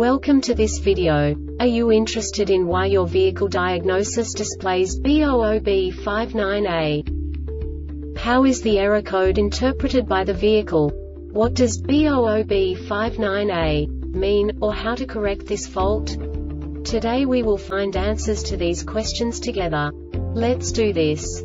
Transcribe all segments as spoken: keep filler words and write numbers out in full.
Welcome to this video. Are you interested in why your vehicle diagnosis displays B zero zero B five nine A? How is the error code interpreted by the vehicle? What does B zero zero B five nine A mean, or how to correct this fault? Today we will find answers to these questions together. Let's do this.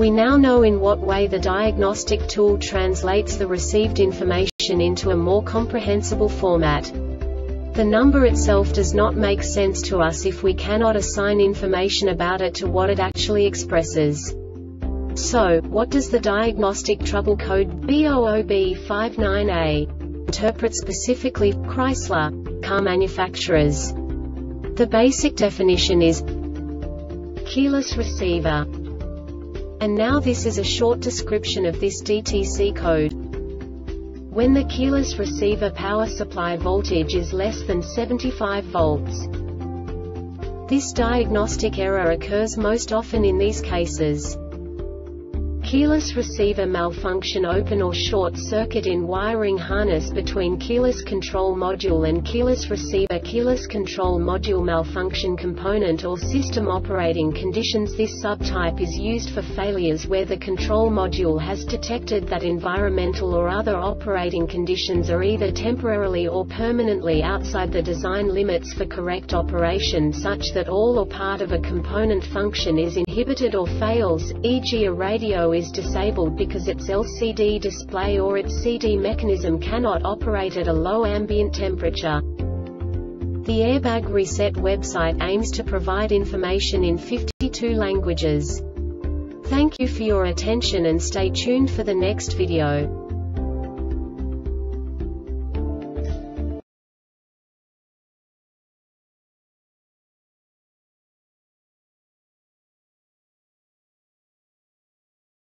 We now know in what way the diagnostic tool translates the received information into a more comprehensible format. The number itself does not make sense to us if we cannot assign information about it to what it actually expresses. So, what does the diagnostic trouble code B zero zero B five nine A interpret specifically for Chrysler car manufacturers? The basic definition is keyless receiver. And now this is a short description of this D T C code. When the keyless receiver power supply voltage is less than seventy-five volts. This diagnostic error occurs most often in these cases: keyless receiver malfunction, open or short circuit in wiring harness between keyless control module and keyless receiver, keyless control module malfunction, component or system operating conditions. This subtype is used for failures where the control module has detected that environmental or other operating conditions are either temporarily or permanently outside the design limits for correct operation, such that all or part of a component function is inhibited or fails, for example a radio is is disabled because its L C D display or its C D mechanism cannot operate at a low ambient temperature. The Airbag Reset website aims to provide information in fifty-two languages. Thank you for your attention and stay tuned for the next video.